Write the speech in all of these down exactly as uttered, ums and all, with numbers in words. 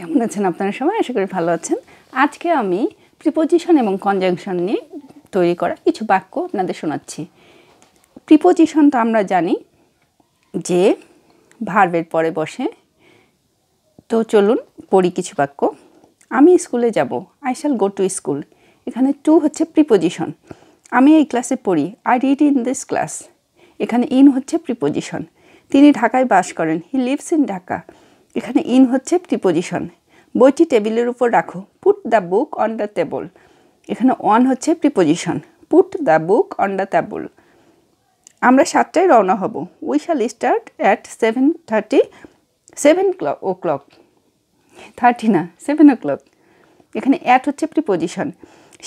কেমন আছেন আপনারা সবাই? আশা করি ভালো আছেন। আজকে আমি প্রিপোজিশন এবং কনজাংশন নিয়ে তৈরি করা কিছু বাক্য আপনাদের শোনাচ্ছি। প্রিপোজিশন তো আমরা জানি যে ভার্বের পরে বসে। তো চলুন পড়ি কিছু বাক্য। আমি স্কুলে যাব, I shall go to school. এখানে টু হচ্ছে প্রিপোজিশন। আমি এই ক্লাসে পড়ি, I read in this class. এখানে ইন হচ্ছে প্রিপোজিশন। তিনি ঢাকায় বাস করেন, হি লিভস ইন ঢাকা। এখানে ইন হচ্ছে প্রিপোজিশন। বইটি টেবিলের উপর রাখো, put the book on the table. এখানে অন হচ্ছে preposition, put the book on the table. আমরা সাতটায় রওনা হব, we shall start at seven thirty seven o'clock thirty না সেভেন ও ক্লক। এখানে অ্যাট হচ্ছে প্রিপোজিশন।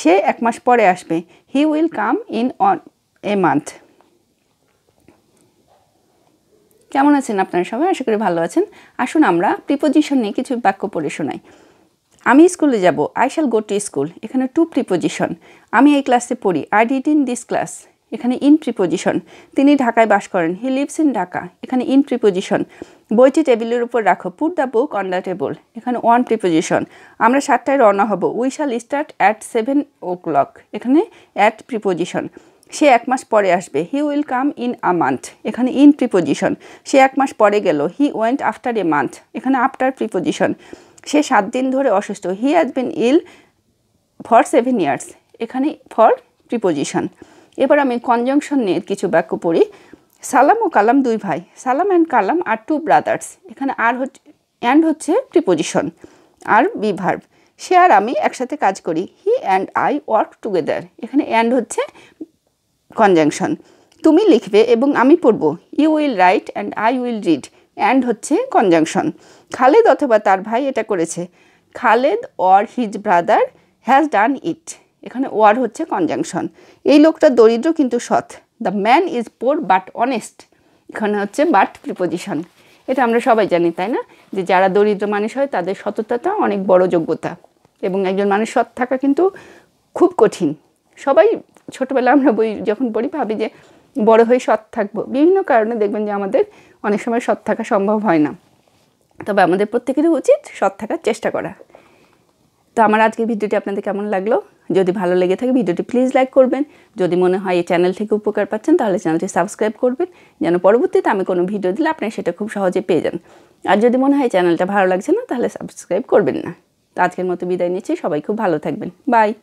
সে এক মাস পরে আসবে, he will come in on a month. কেমন আছেন আপনারা সবাই? আশা করি ভালো আছেন। আসুন আমরা প্রিপোজিশন নিয়ে কিছু বাক্য পড়ে শোনাই। আমি স্কুলে যাব, I shall go to school. এখানে টু প্রিপোজিশন। আমি এই ক্লাসে পড়ি, I did in this class. এখানে ইন প্রিপোজিশন। তিনি ঢাকায় বাস করেন, হি লিভস ইন ঢাকা। এখানে ইন প্রিপোজিশন। বইটি টেবিলের উপর রাখো, put the book on the table. এখানে ওয়ান প্রিপোজিশন। আমরা সাতটায় রওনা হব, we shall start at seven o'clock. এখানে অ্যাট প্রিপোজিশন। সে এক মাস পরে আসবে, he will come in a month. এখানে ইন প্রিপোজিশন। সে এক মাস পরে গেল, he went after a month. এখানে আফটার প্রিপোজিশন। সে সাত দিন ধরে অসুস্থ, he has been ill for seven years. এখানে ফর প্রিপোজিশন। এবার আমি কনজাংশন নিয়ে কিছু বাক্য পড়ি। সালাম ও কালাম দুই ভাই, Salam and Kalam are two brothers. এখানে আর হচ্ছে অ্যান্ড হচ্ছে প্রিপোজিশন আর বি ভার্ব। সে আর আমি একসাথে কাজ করি, he and I work together. এখানে অ্যান্ড হচ্ছে কনজাংশন। তুমি লিখবে এবং আমি পড়ব, you will write and I will read. And হচ্ছে কনজাংশন। খালেদ অথবা তার ভাই এটা করেছে, Khaled or his brother has done it. এখানে ওয়ার হচ্ছে কনজাংশন। এই লোকটা দরিদ্র কিন্তু সৎ, the man is poor but honest. এখানে হচ্ছে বাট প্রিপোজিশন। এটা আমরা সবাই জানি, তাই না? যে যারা দরিদ্র মানুষ হয় তাদের সততাটা অনেক বড় যোগ্যতা, এবং একজন মানুষ সৎ থাকা কিন্তু খুব কঠিন। সবাই ছোটোবেলা আমরা বই যখন পড়ি ভাবি যে বড় হয়ে সৎ থাকবো, বিভিন্ন কারণে দেখবেন যে আমাদের অনেক সময় সৎ থাকা সম্ভব হয় না। তবে আমাদের প্রত্যেকেরই উচিত সৎ থাকার চেষ্টা করা। তো আমার আজকের ভিডিওটি আপনাদের কেমন লাগলো? যদি ভালো লেগে থাকে ভিডিওটি প্লিজ লাইক করবেন। যদি মনে হয় এই চ্যানেল থেকে উপকার পাচ্ছেন তাহলে চ্যানেলটি সাবস্ক্রাইব করবেন, যেন পরবর্তীতে আমি কোনো ভিডিও দিলে আপনারা সেটা খুব সহজে পেয়ে যান। আর যদি মনে হয় চ্যানেলটা ভালো লাগছে না তাহলে সাবস্ক্রাইব করবেন না। তো আজকের মতো বিদায় নিচ্ছি, সবাই খুব ভালো থাকবেন, বাই।